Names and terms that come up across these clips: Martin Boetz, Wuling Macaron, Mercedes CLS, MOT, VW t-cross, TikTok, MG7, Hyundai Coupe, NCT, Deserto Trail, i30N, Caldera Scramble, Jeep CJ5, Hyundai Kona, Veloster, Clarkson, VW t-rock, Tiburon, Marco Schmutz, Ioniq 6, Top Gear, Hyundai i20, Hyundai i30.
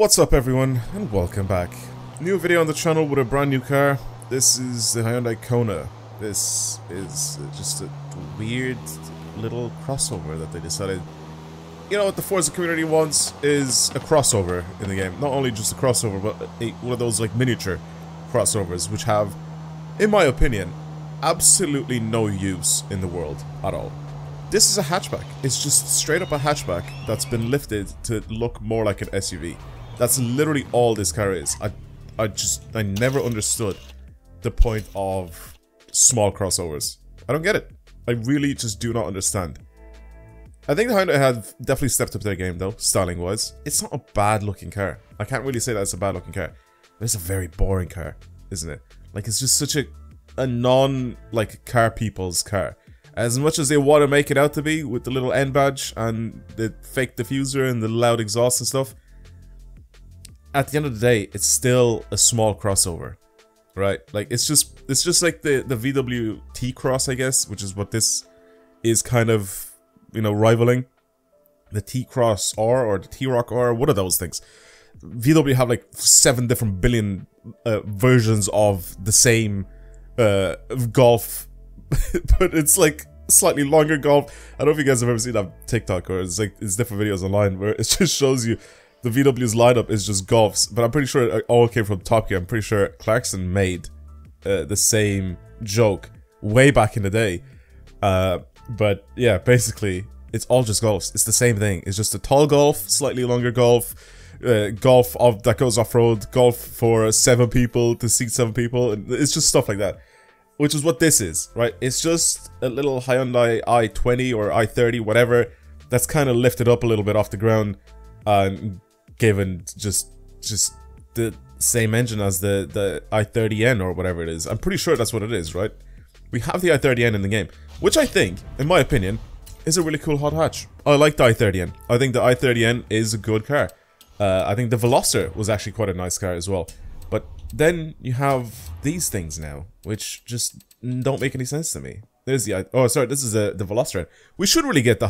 What's up everyone, and welcome back. New video on the channel with a brand new car. This is the Hyundai Kona. This is just a weird little crossover that they decided. You know what the Forza community wants is a crossover in the game. Not only just a crossover, but one of those like miniature crossovers, which have, in my opinion, absolutely no use in the world at all. This is a hatchback. It's just straight up a hatchback that's been lifted to look more like an SUV. That's literally all this car is. I never understood the point of small crossovers. I don't get it. I really just do not understand. I think the Hyundai have definitely stepped up their game though, styling wise. It's not a bad looking car. I can't really say that it's a bad looking car. But it's a very boring car, isn't it? Like it's just such a non like car people's car. As much as they want to make it out to be with the little N badge and the fake diffuser and the loud exhaust and stuff, at the end of the day, it's still a small crossover, right? Like it's just like the VW t-cross, I guess, which is what this is kind of, you know, rivaling. The t-cross R or the t-rock R, what are those things? VW have like 7 different billion versions of the same Golf. But it's like slightly longer Golf. I don't know if you guys have ever seen that TikTok, or it's like it's different videos online where it just shows you the VW's lineup is just Golfs. But I'm pretty sure it all came from Top Gear. I'm pretty sure Clarkson made the same joke way back in the day. But yeah, basically it's all just Golfs. It's the same thing. It's just a tall Golf, slightly longer Golf, Golf of that goes off road, Golf for 7 people to seat 7 people, and it's just stuff like that. Which is what this is, right? It's just a little Hyundai i20 or i30, whatever, that's kind of lifted up a little bit off the ground and given just the same engine as the i30N or whatever it is. I'm pretty sure that's what it is, right? We have the i30N in the game, which I think, in my opinion, is a really cool hot hatch. I like the i30N. I think the i30N is a good car. I think the Veloster was actually quite a nice car as well. But then you have these things now, which just don't make any sense to me. There's the this is the Veloster. We should really get the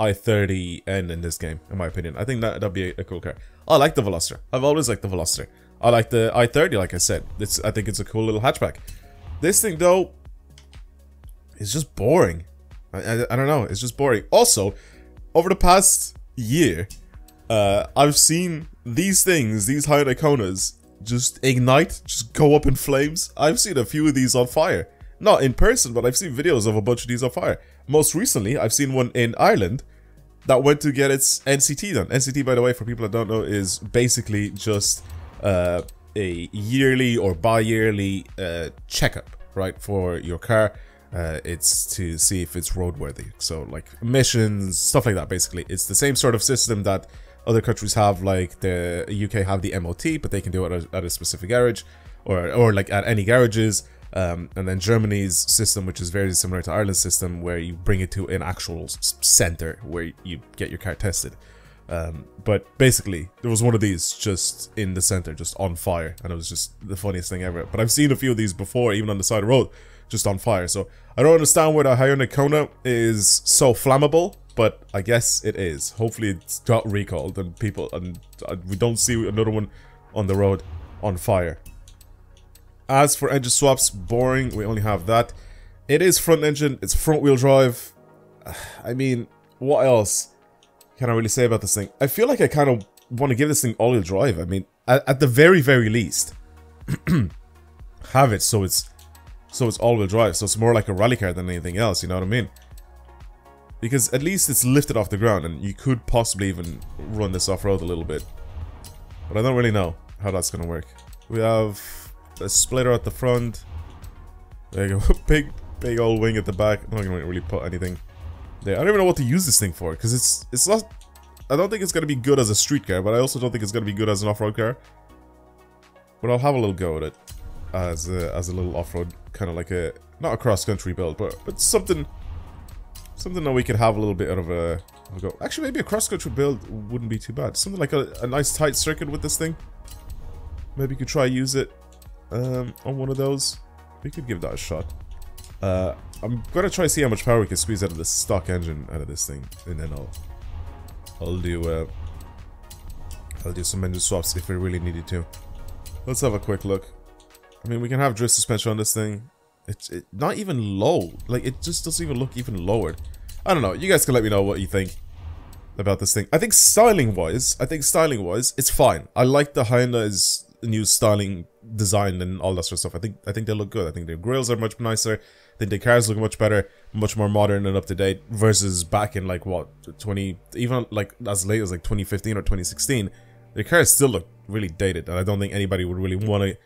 i30N in this game, in my opinion. I think that'd be a cool car. I like the Veloster. I've always liked the Veloster. I like the i30, like I said. I think it's a cool little hatchback. This thing though is just boring. I don't know. It's just boring. Also, over the past year, I've seen these things, these Hyundai Konas, just ignite, just go up in flames. I've seen a few of these on fire. Not in person, but I've seen videos of a bunch of these on fire. Most recently, I've seen one in Ireland that went to get its NCT done. NCT, by the way, for people that don't know, is basically just a yearly or bi-yearly checkup, right, for your car. It's to see if it's roadworthy. So, like, emissions, stuff like that, basically. It's the same sort of system that other countries have, like the UK have the MOT, but they can do it at a specific garage, or like at any garages. And then Germany's system, which is very similar to Ireland's system, where you bring it to an actual center where you get your car tested. But basically, there was one of these just in the center, just on fire, and it was just the funniest thing ever. But I've seen a few of these before, even on the side of the road, just on fire. So I don't understand why the Hyundai Kona is so flammable. But I guess it is. Hopefully it's got recalled and people, and we don't see another one on the road on fire. As for engine swaps, boring. We only have that. It is front engine. It's front wheel drive. I mean, what else can I really say about this thing? I feel like I kind of want to give this thing all wheel drive. I mean, at the very, very least, have it so it's all wheel drive. So it's more like a rally car than anything else. You know what I mean? Because at least it's lifted off the ground, and you could possibly even run this off-road a little bit. But I don't really know how that's going to work. We have a splitter at the front. There you go. Big old wing at the back. I'm not going to really put anything there. I don't even know what to use this thing for, because it's not... I don't think it's going to be good as a street car, but I also don't think it's going to be good as an off-road car. But I'll have a little go at it. As a little off-road, kind of like a... Not a cross-country build, but something... Something that we could have a little bit of a go. Actually, maybe a cross-country build wouldn't be too bad. Something like a nice tight circuit with this thing. Maybe you could try use it on one of those. We could give that a shot. I'm gonna try to see how much power we can squeeze out of the stock engine out of this thing, and then I'll do I'll do some engine swaps if we really needed to. Let's have a quick look. I mean, we can have drift suspension on this thing. It's not even low. Like, it just doesn't even look even lowered. I don't know. You guys can let me know what you think about this thing. I think styling-wise, it's fine. I like the Hyundai's new styling design and all that sort of stuff. I think they look good. I think their grills are much nicer. I think their cars look much better, much more modern and up to date versus back in like what, 20, even like as late as like 2015 or 2016. Their cars still look really dated, and I don't think anybody would really want to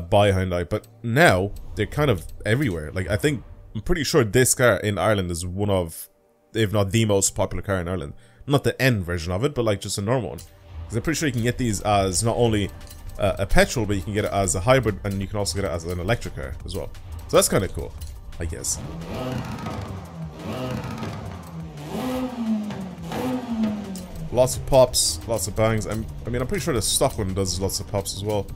buy Hyundai. But now they're kind of everywhere. Like, I think, I'm pretty sure this car in Ireland is one of, if not the most popular car in Ireland. Not the N version of it, but like just a normal one. Because I'm pretty sure you can get these as not only a petrol, but you can get it as a hybrid, and you can also get it as an electric car as well. So that's kind of cool, I guess. Lots of pops, lots of bangs. I mean, I'm pretty sure the stock one does lots of pops as well.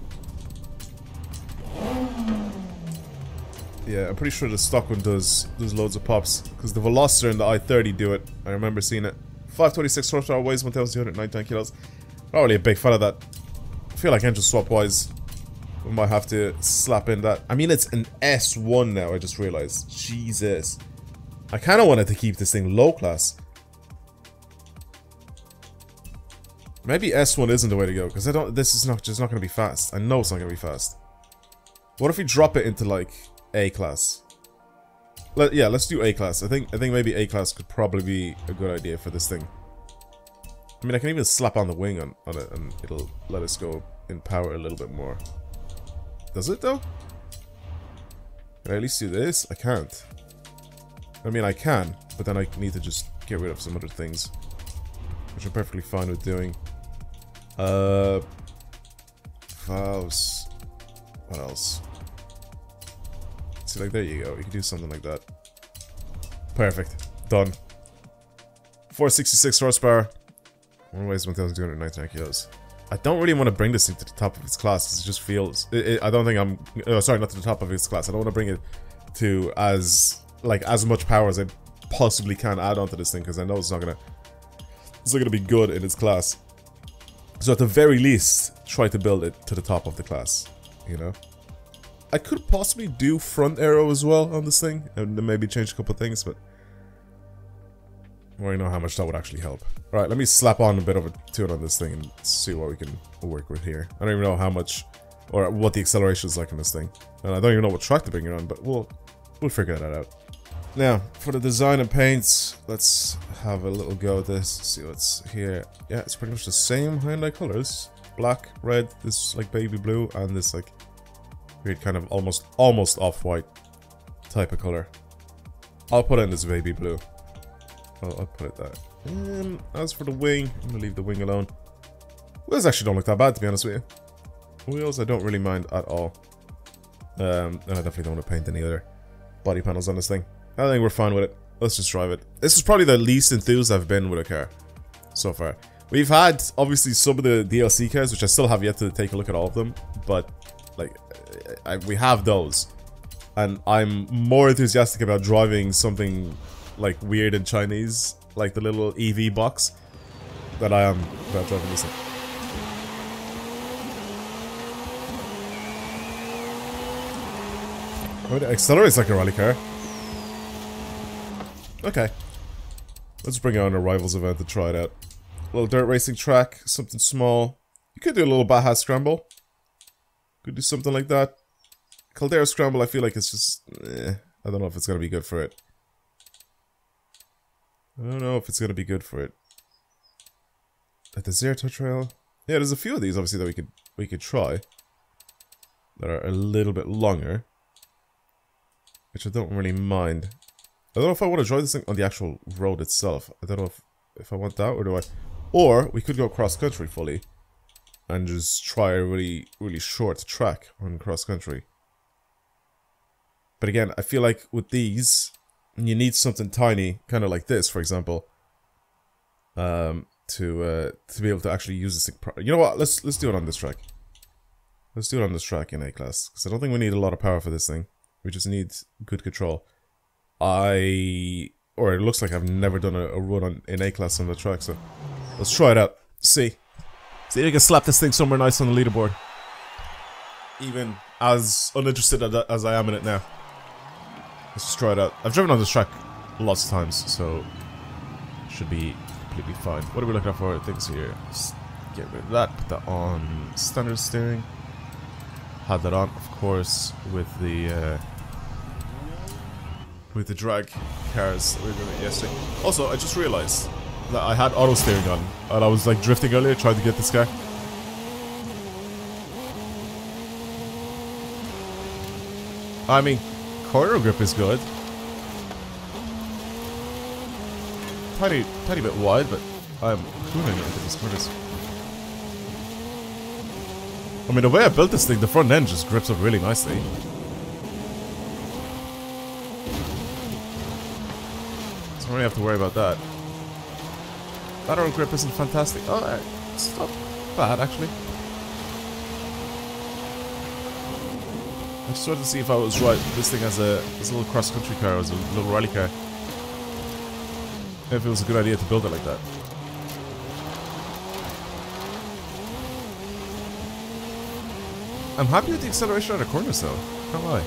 Yeah, I'm pretty sure the stock one does loads of pops, because the Veloster and the i30 do it. I remember seeing it. 526 horsepower, weighs 1,299 kilos. Not really a big fan of that. I feel like engine swap wise, we might have to slap in that. I mean, it's an S1 now, I just realized. Jesus. I kind of wanted to keep this thing low class. Maybe S1 isn't the way to go, because I don't. This is not just not going to be fast. I know it's not going to be fast. What if we drop it into like A class? Yeah, let's do A class. I think maybe A class could probably be a good idea for this thing. I mean, I can even slap on the wing on it, and it'll let us go in power a little bit more. Does it, though? Can I at least do this? I can't. I mean, I can, but then I need to just get rid of some other things, which I'm perfectly fine with doing. Valves. What else? See, like, there you go. You can do something like that. Perfect. Done. 466 horsepower. One weighs 1,299 kilos. I don't really want to bring this thing to the top of its class, because it just feels... I don't think I'm... sorry, not to the top of its class. I don't want to bring it to as much power as I possibly can add onto this thing, because I know it's not going to... It's not going to be good in its class. So at the very least, try to build it to the top of the class, you know? I could possibly do front aero as well on this thing, and maybe change a couple of things, but... I don't know how much that would actually help. Alright, let me slap on a bit of a tune on this thing and see what we can work with here. I don't even know how much or what the acceleration is like on this thing. And I don't even know what track to bring it on, but we'll figure that out. Now, for the design and paints, let's have a little go at this. See what's here. Yeah, it's pretty much the same Hyundai colors. Black, red, this like baby blue, and this like weird kind of almost off-white type of color. I'll put in this baby blue. I'll put it there. As for the wing, I'm going to leave the wing alone. Well, this actually don't look that bad, to be honest with you. Wheels, I don't really mind at all. And I definitely don't want to paint any other body panels on this thing. I think we're fine with it. Let's just drive it. This is probably the least enthused I've been with a car so far. We've had, obviously, some of the DLC cars, which I still have yet to take a look at all of them. But, like, we have those. And I'm more enthusiastic about driving something... like weird in Chinese, like the little EV box, that I am about driving this thing. Oh, it accelerates like a rally car. Okay. Let's bring on a rivals event to try it out. A little dirt racing track, something small. You could do a little Baja Scramble. Could do something like that. Caldera Scramble, I feel like it's just... I don't know if it's going to be good for it. I don't know if it's going to be good for it. A Deserto Trail. Yeah, there's a few of these, obviously, that we could try. That are a little bit longer. Which I don't really mind. I don't know if I want to drive this thing on the actual road itself. I don't know if I want that, or do I... Or, we could go cross-country fully. And just try a really, really short track on cross-country. But again, I feel like with these... You need something tiny, kind of like this, for example, to be able to actually use this thing. You know what? Let's do it on this track. Let's do it on this track in A class, because I don't think we need a lot of power for this thing. We just need good control. Or it looks like I've never done a run in A class on the track, so let's try it out. See, See if you can slap this thing somewhere nice on the leaderboard. Even as uninterested as I am in it now. Let's just try it out. I've driven on this track lots of times, so should be completely fine. What are we looking at for things here? Just get rid of that, put that on standard steering. Had that on, of course, with the drag cars that we were doing yesterday. Also, I just realized that I had auto steering on, and I was like drifting earlier, trying to get this guy. I mean, corner grip is good. Tiny bit wide, but I'm cooling it into these corners. I mean, the way I built this thing, the front end just grips up really nicely. So I don't really have to worry about that. Lateral grip isn't fantastic. Oh, it's not bad, actually. I just wanted to see if I was right. This thing has a little cross-country car, as a little rally car. If it was a good idea to build it like that. I'm happy with the acceleration out of corners, though. Can't lie.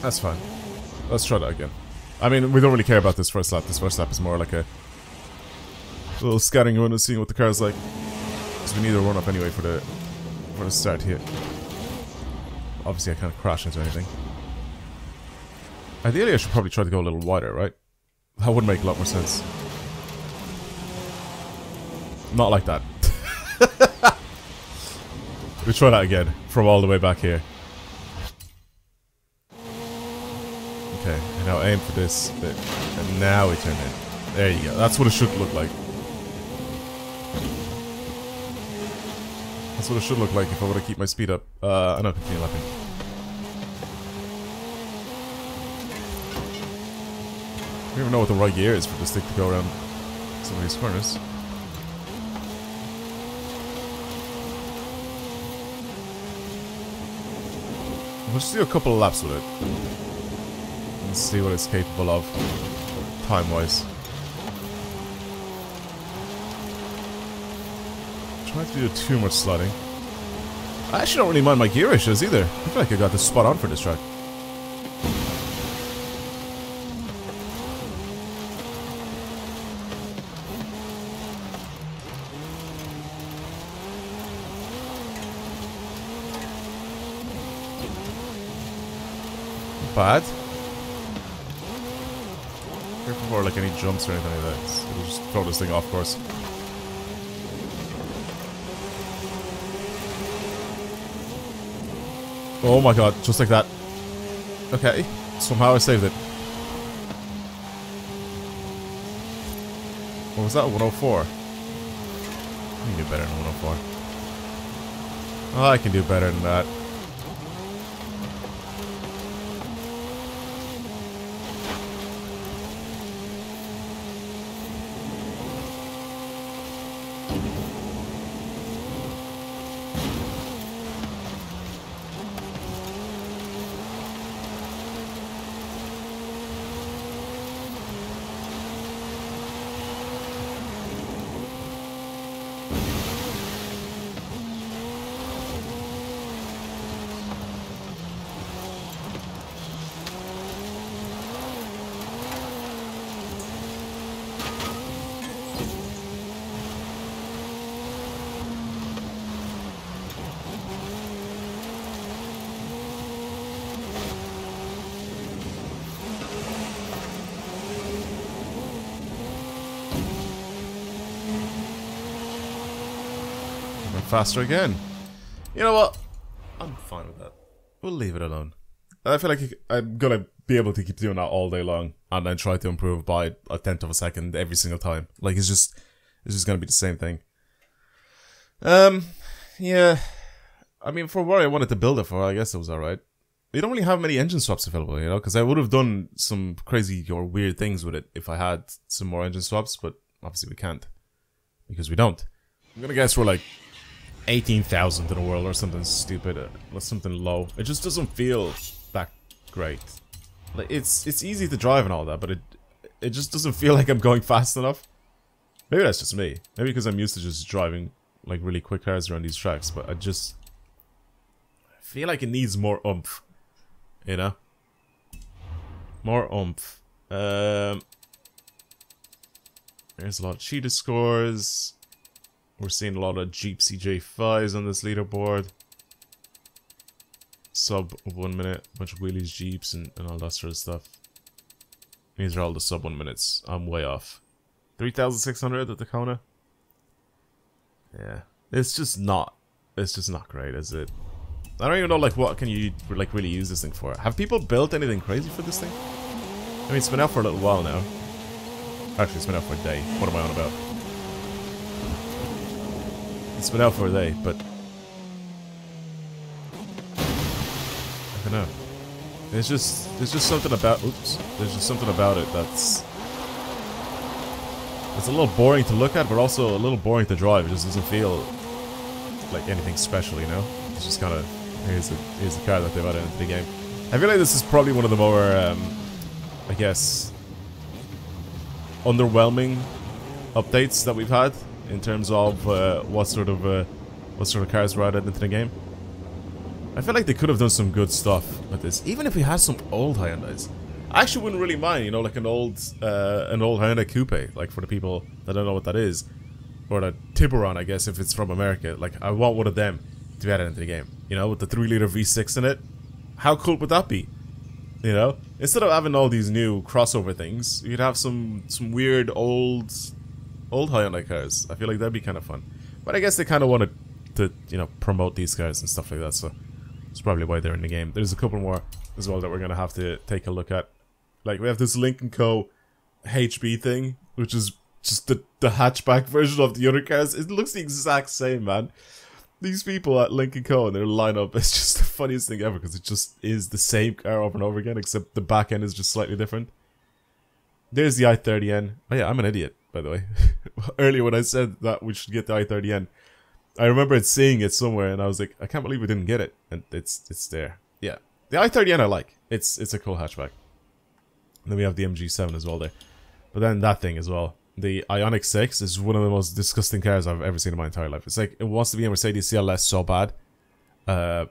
That's fine. Let's try that again. I mean, we don't really care about this first lap. This first lap is more like a little scouting around and seeing what the car's like. Because we need a run-up anyway for the start here. Obviously, I can't crash into anything. Ideally, I should probably try to go a little wider, right? That would make a lot more sense. Not like that. We'll try that again, from all the way back here. Okay, and now aim for this bit. And now we turn in. There you go, that's what it should look like. That's what it should look like if I want to keep my speed up. I know, continue lapping. I don't even know what the right gear is for this thing to go around some of these corners. We'll just do a couple of laps with it and see what it's capable of time-wise. Try not to do too much sliding. I actually don't really mind my gear issues either. I feel like I got this spot on for this track. Bad. Careful for like any jumps or anything like that. So we'll just throw this thing off course. Oh my god, just like that. Okay, somehow I saved it. What was that? 104? I can do better than 104. Oh, I can do better than that. Faster again. You know what? I'm fine with that. We'll leave it alone. I feel like I'm gonna be able to keep doing that all day long, and then try to improve by 1/10 of a second every single time. Like it's just gonna be the same thing. Yeah. I mean, for what I wanted to build it for, I guess it was all right. You don't really have many engine swaps available, you know, because I would have done some crazy or weird things with it if I had some more engine swaps, but obviously we can't because we don't. I'm gonna guess we're like 18,000 in a world or something stupid, or something low. It just doesn't feel that great. Like, it's easy to drive and all that, but it just doesn't feel like I'm going fast enough. Maybe that's just me. Maybe because I'm used to just driving like really quick cars around these tracks, but I feel like it needs more oomph, you know? More oomph. There's a lot of cheetah scores. We're seeing a lot of Jeep CJ5s on this leaderboard. Sub 1 minute, a bunch of wheelies, Jeeps, and all that sort of stuff. These are all the sub 1 minutes. I'm way off. 3,600 at the Kona. Yeah, it's just not great, is it? I don't even know like what can you like really use this thing for. Have people built anything crazy for this thing? I mean, it's been out for a little while now. Actually, it's been out for a day. What am I on about? It's been out for a day, but I don't know. There's just something about it that's a little boring to look at, but also a little boring to drive. It just doesn't feel like anything special, you know? It's just kind of, here's the car that they've added into the game. I feel like this is probably one of the more, I guess, underwhelming updates that we've had in terms of what sort of cars were added into the game. I feel like they could have done some good stuff with this, even if we had some old Hyundais. I actually wouldn't really mind, you know, like an old Hyundai Coupe, like for the people that don't know what that is, or a Tiburon, I guess, if it's from America. Like, I want one of them to be added into the game, you know, with the 3-liter V6 in it. How cool would that be? You know, instead of having all these new crossover things, you'd have some weird old Hyundai cars. I feel like that'd be kind of fun. But I guess they kind of wanted to, you know, promote these cars and stuff like that, so that's probably why they're in the game. There's a couple more as well that we're gonna have to take a look at. Like, we have this Lincoln Co. HB thing, which is just the hatchback version of the other cars. It looks the exact same, man. These people at Lincoln Co. and their lineup is just the funniest thing ever, because it just is the same car over and over again, except the back end is just slightly different. There's the i30N. Oh yeah, I'm an idiot, by the way. Earlier when I said that we should get the i30N, I remembered seeing it somewhere and I was like, I can't believe we didn't get it. And it's there. Yeah. The i30N I like. It's a cool hatchback. And then we have the MG7 as well there. But then that thing as well. The Ioniq 6 is one of the most disgusting cars I've ever seen in my entire life. It's like, it wants to be a Mercedes CLS so bad. But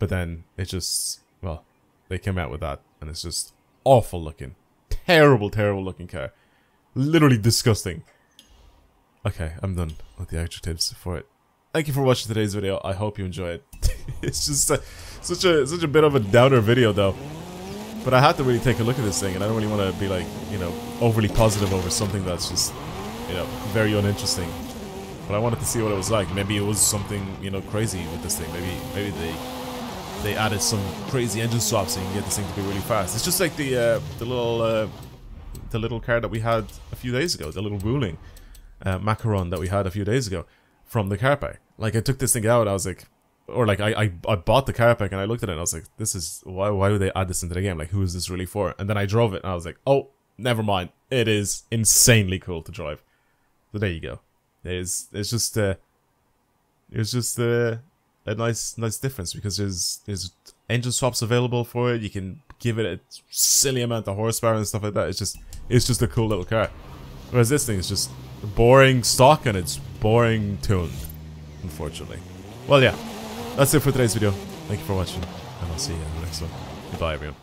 then it just, well, they came out with that. And it's just awful looking. Terrible, terrible looking car. Literally disgusting. Okay, I'm done with the adjectives for it. Thank you for watching today's video. I hope you enjoy it. It's just such a bit of a downer video, though. But I had to really take a look at this thing, and I don't really want to be, like, you know, overly positive over something that's just, you know, very uninteresting. But I wanted to see what it was like. Maybe it was something, you know, crazy with this thing. Maybe they added some crazy engine swap so you can get this thing to be really fast. It's just like the little car that we had a few days ago, the little Wuling Macaron that we had a few days ago. From the car pack. Like, I took this thing out, I was like, or like I bought the car pack and I looked at it and I was like, this is, why would they add this into the game? Like, who is this really for? And then I drove it and I was like, oh, never mind. It is insanely cool to drive. So there you go. It's just a nice difference, because there's engine swaps available for it. You can give it a silly amount of horsepower and stuff like that. It's just a cool little car. Whereas this thing is just boring stock and it's boring tuned, unfortunately. Well, yeah, that's it for today's video. Thank you for watching, and I'll see you in the next one. Goodbye, everyone.